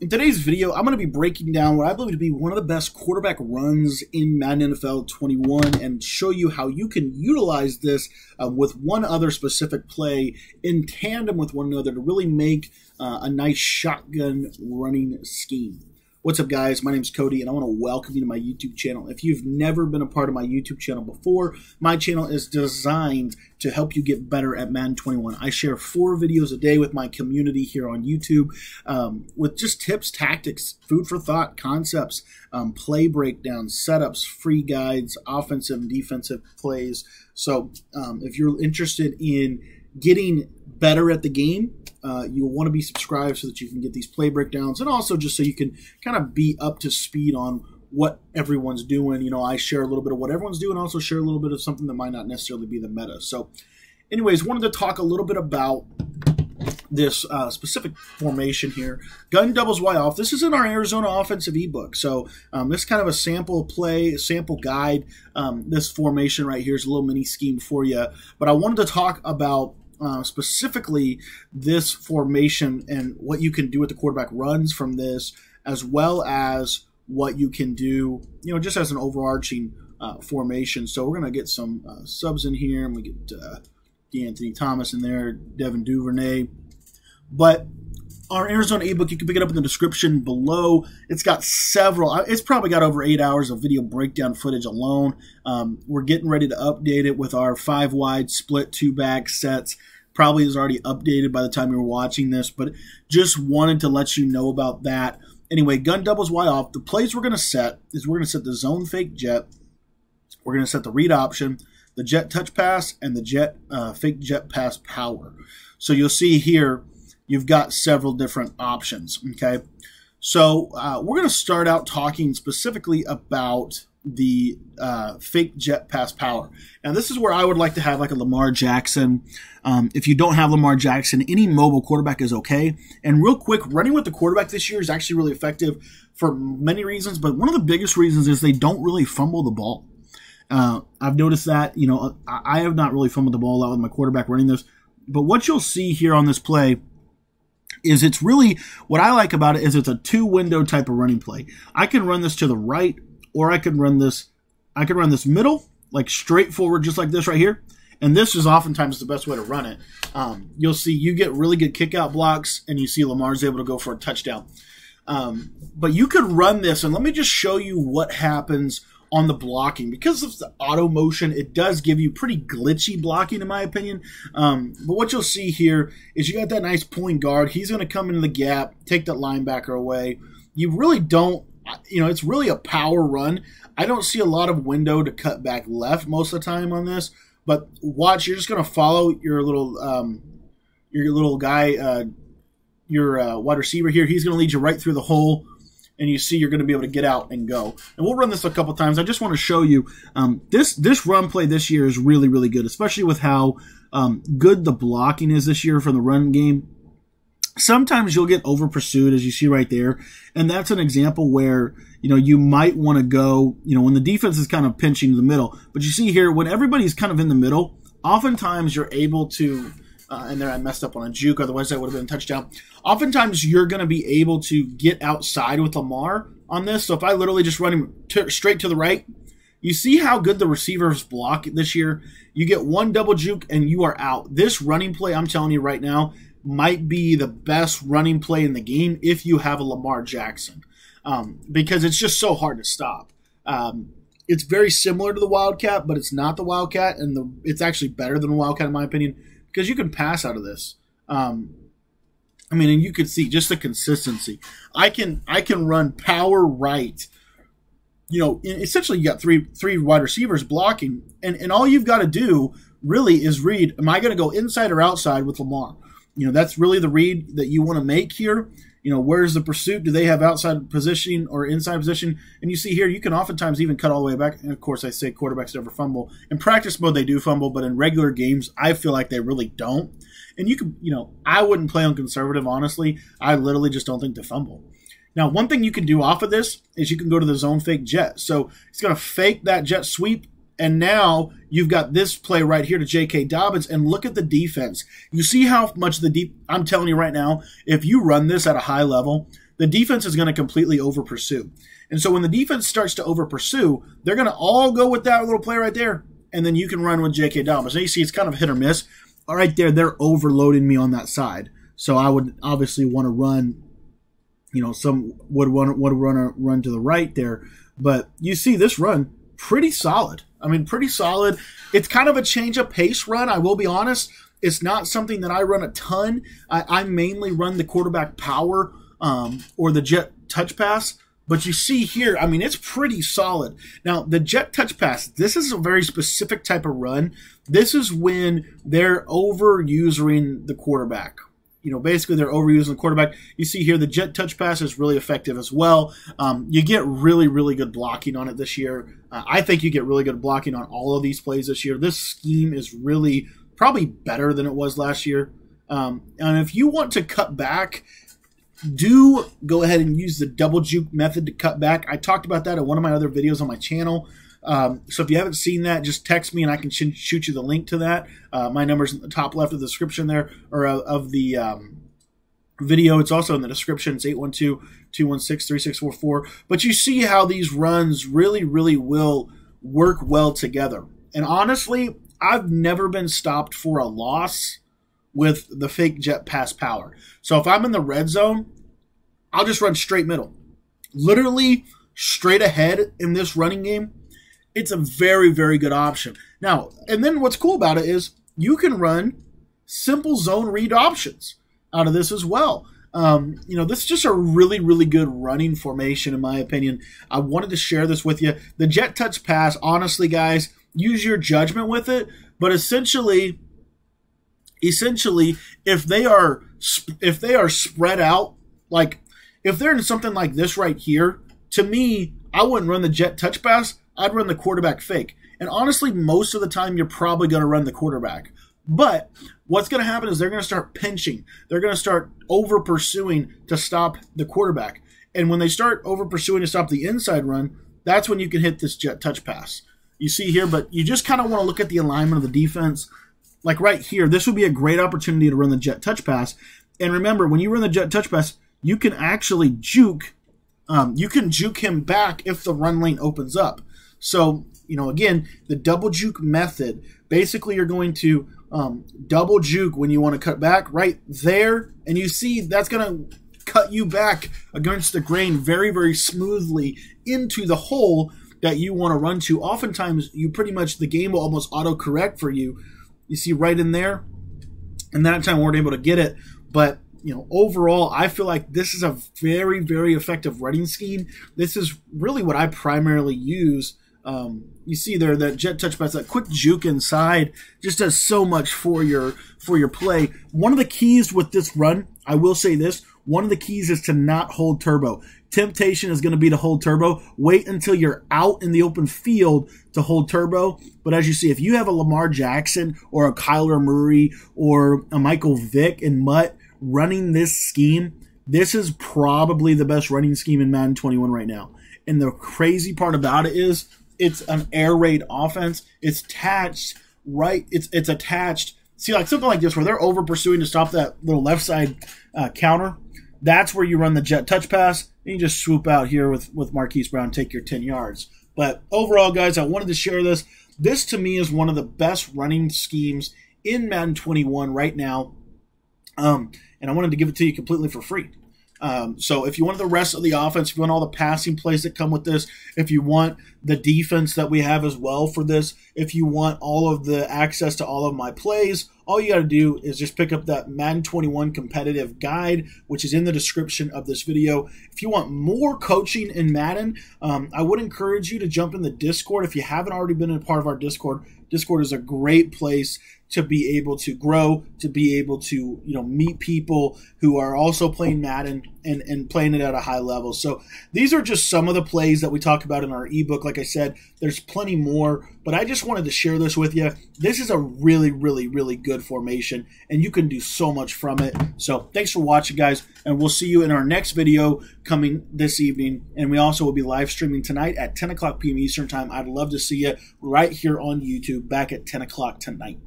In today's video, I'm going to be breaking down what I believe to be one of the best quarterback runs in Madden NFL 21 and show you how you can utilize this with one other specific play in tandem with one another to really make a nice shotgun running scheme. What's up, guys? My name's Cody, and I want to welcome you to my YouTube channel. If you've never been a part of my YouTube channel before, my channel is designed to help you get better at Madden 21. I share 4 videos a day with my community here on YouTube with just tips, tactics, food for thought, concepts, play breakdowns, setups, free guides, offensive and defensive plays. So if you're interested in getting better at the game, you'll want to be subscribed so that you can get these play breakdowns and also just so you can kind of be up to speed on what everyone's doing. You know, I share a little bit of what everyone's doing, also share a little bit of something that might not necessarily be the meta. So anyways, wanted to talk a little bit about this specific formation here. Gun doubles wide off. This is in our Arizona offensive ebook. So this is kind of a sample play, sample guide. This formation right here is a little mini scheme for you. But I wanted to talk about specifically this formation and what you can do with the quarterback runs from this, as well as what you can do, you know, just as an overarching formation. So we're going to get some subs in here, and we get De'Anthony Thomas in there, Devin Duvernay. But our Arizona ebook, you can pick it up in the description below. It's got several. It's probably got over 8 hours of video breakdown footage alone. We're getting ready to update it with our 5-wide split 2-back sets. Probably is already updated by the time you're watching this, but just wanted to let you know about that. Anyway, gun doubles wide off. The plays we're going to set is we're going to set the zone fake jet. We're going to set the read option, the jet touch pass, and the jet fake jet pass power. So you'll see here, you've got several different options, okay? So we're going to start out talking specifically about the fake jet pass power. Now, this is where I would like to have like a Lamar Jackson. If you don't have Lamar Jackson, any mobile quarterback is okay. And real quick, running with the quarterback this year is actually really effective for many reasons, but one of the biggest reasons is they don't really fumble the ball. I've noticed that, you know, I have not really fumbled the ball out with my quarterback running this. But what you'll see here on this play is it's really, what I like about it is it's a two-window type of running play. I can run this to the right, or I can run this middle, like straight forward, just like this right here. And this is oftentimes the best way to run it. You'll see you get really good kick-out blocks, and you see Lamar's able to go for a touchdown. But you could run this, and let me just show you what happens on the blocking. Because of the auto motion, it does give you pretty glitchy blocking in my opinion. But what you'll see here is you got that nice point guard. He's going to come into the gap, take that linebacker away. You really don't, you know, it's really a power run. I don't see a lot of window to cut back left most of the time on this. But watch, you're just going to follow your little guy, your wide receiver here. He's going to lead you right through the hole. And you see you're going to be able to get out and go. And we'll run this a couple times. I just want to show you this run play this year is really, really good, especially with how good the blocking is this year from the run game. Sometimes you'll get over-pursued, as you see right there, and that's an example where, you know, you might want to go, you know, when the defense is kind of pinching the middle. But you see here, when everybody's kind of in the middle, oftentimes you're able to and there I messed up on a juke, otherwise that would have been a touchdown. Oftentimes you're going to be able to get outside with Lamar on this. So if I literally just run him straight to the right, you see how good the receivers block this year. You get one double juke and you are out. This running play, I'm telling you right now, might be the best running play in the game if you have a Lamar Jackson because it's just so hard to stop. It's very similar to the Wildcat, but it's not the Wildcat, and it's actually better than the Wildcat in my opinion. Because you can pass out of this. I mean, and you can see just the consistency. I can run power right. You know, essentially you got three wide receivers blocking. And all you've got to do really is read, am I going to go inside or outside with Lamar? You know, that's really the read that you want to make here. You know, where's the pursuit? Do they have outside positioning or inside position? And you see here, you can oftentimes even cut all the way back. And, of course, I say quarterbacks never fumble. In practice mode, they do fumble, but in regular games, I feel like they really don't. And you can, you know, I wouldn't play on conservative, honestly. I literally just don't think they fumble. Now, one thing you can do off of this is you can go to the zone fake jet. So it's going to fake that jet sweep. And now you've got this play right here to J.K. Dobbins, and look at the defense. You see how much I'm telling you right now, if you run this at a high level, the defense is going to completely over-pursue. And so when the defense starts to over-pursue, they're going to all go with that little play right there, and then you can run with J.K. Dobbins. And you see it's kind of hit or miss. All right there, they're overloading me on that side. So I would obviously want to run, you know, would run to the right there. But you see this run, pretty solid. I mean, pretty solid. It's kind of a change of pace run, I will be honest. It's not something that I run a ton. I mainly run the quarterback power or the jet touch pass. But you see here, I mean, it's pretty solid. Now, the jet touch pass, this is a very specific type of run. This is when they're overusing the quarterback. You know, basically they're overusing the quarterback. You see here the jet touch pass is really effective as well. You get really, really good blocking on it this year. I think you get really good blocking on all of these plays this year. This scheme is really probably better than it was last year. And if you want to cut back, do go ahead and use the double juke method to cut back. I talked about that in one of my other videos on my channel. So if you haven't seen that, just text me and I can shoot you the link to that. My number's in the top left of the description there, or of the video. It's also in the description. It's 812-216-3644. But you see how these runs really, really will work well together. And honestly, I've never been stopped for a loss with the fake jet pass power. So if I'm in the red zone, I'll just run straight middle. Literally straight ahead in this running game. It's a very, very good option. Now, and then what's cool about it is you can run simple zone read options out of this as well. You know, this is just a really, really good running formation, in my opinion. I wanted to share this with you. The jet touch pass, honestly, guys, use your judgment with it. But essentially, if they are spread out, like if they're in something like this right here, to me, I wouldn't run the jet touch pass. I'd run the quarterback fake. And honestly, most of the time, you're probably going to run the quarterback. But what's going to happen is they're going to start pinching. They're going to start over-pursuing to stop the quarterback. And when they start over-pursuing to stop the inside run, that's when you can hit this jet touch pass. You see here, but you just kind of want to look at the alignment of the defense. Like right here, this would be a great opportunity to run the jet touch pass. And remember, when you run the jet touch pass, you can actually juke. You can juke him back if the run lane opens up. So, you know, again, the double juke method, basically you're going to double juke when you want to cut back right there. And you see that's going to cut you back against the grain very, very smoothly into the hole that you want to run to. Oftentimes, you pretty much, the game will almost autocorrect for you. You see right in there, and that time we weren't able to get it. But, you know, overall, I feel like this is a very, very effective running scheme. This is really what I primarily use. You see there that jet touch pass, that quick juke inside, just does so much for your play. One of the keys with this run, I will say this, one of the keys is to not hold turbo. Temptation is going to be to hold turbo. Wait until you're out in the open field to hold turbo. But as you see, if you have a Lamar Jackson or a Kyler Murray or a Michael Vick and Mutt running this scheme, this is probably the best running scheme in Madden 21 right now. And the crazy part about it is, it's an air raid offense. It's attached, right? It's attached. See, like something like this where they're over pursuing to stop that little left side counter. That's where you run the jet touch pass. And you just swoop out here with Marquise Brown, take your 10 yards. But overall, guys, I wanted to share this. This, to me, is one of the best running schemes in Madden 21 right now. And I wanted to give it to you completely for free. So if you want the rest of the offense, if you want all the passing plays that come with this, if you want the defense that we have as well for this, if you want all of the access to all of my plays, all you got to do is just pick up that Madden 21 competitive guide, which is in the description of this video. If you want more coaching in Madden, I would encourage you to jump in the Discord. If you haven't already been a part of our Discord, Discord is a great place to be able to grow, to be able to, you know, meet people who are also playing Madden and playing it at a high level. So these are just some of the plays that we talk about in our ebook. Like I said, there's plenty more, but I just wanted to share this with you. This is a really, really, really good formation, and you can do so much from it. So thanks for watching, guys, and we'll see you in our next video coming this evening. And we also will be live streaming tonight at 10 o'clock p.m. Eastern Time. I'd love to see you right here on YouTube back at 10 o'clock tonight.